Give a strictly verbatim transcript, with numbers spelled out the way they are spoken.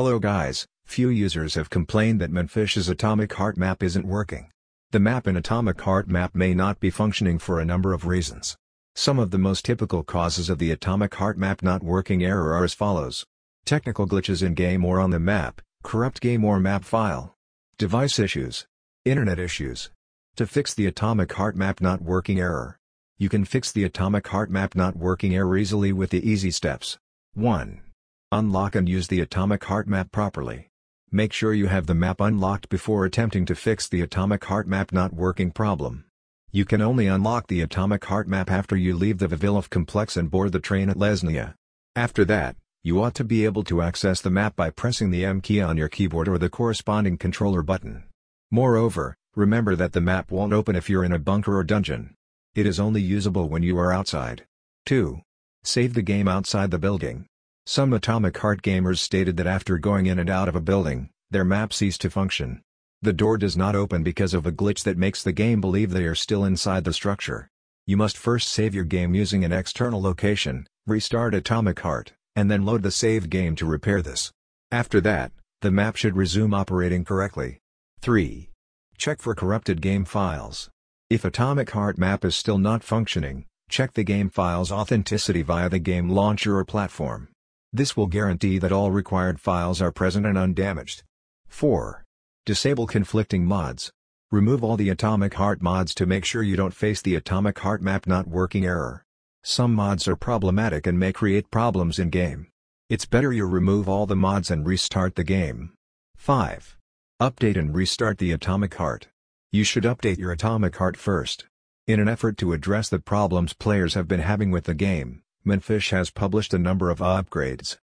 Hello guys, few users have complained that Mundfish's Atomic Heart map isn't working. The map in Atomic Heart map may not be functioning for a number of reasons. Some of the most typical causes of the Atomic Heart map not working error are as follows. Technical glitches in game or on the map, corrupt game or map file. Device issues. Internet issues. To fix the Atomic Heart map not working error. You can fix the Atomic Heart map not working error easily with the easy steps. one. Unlock and use the Atomic Heart map properly. Make sure you have the map unlocked before attempting to fix the Atomic Heart map not working problem. You can only unlock the Atomic Heart map after you leave the Vavilov complex and board the train at Lesnia. After that, you ought to be able to access the map by pressing the M key on your keyboard or the corresponding controller button. Moreover, remember that the map won't open if you're in a bunker or dungeon. It is only usable when you are outside. two. Save the game outside the building. Some Atomic Heart gamers stated that after going in and out of a building, their map ceased to function. The door does not open because of a glitch that makes the game believe they are still inside the structure. You must first save your game using an external location, restart Atomic Heart, and then load the save game to repair this. After that, the map should resume operating correctly. three. Check for corrupted game files. If Atomic Heart map is still not functioning, check the game file's authenticity via the game launcher or platform. This will guarantee that all required files are present and undamaged. four. Disable conflicting mods. Remove all the Atomic Heart mods to make sure you don't face the Atomic Heart map not working error. Some mods are problematic and may create problems in game. It's better you remove all the mods and restart the game. five. Update and restart the Atomic Heart. You should update your Atomic Heart first. In an effort to address the problems players have been having with the game, Mundfish has published a number of upgrades.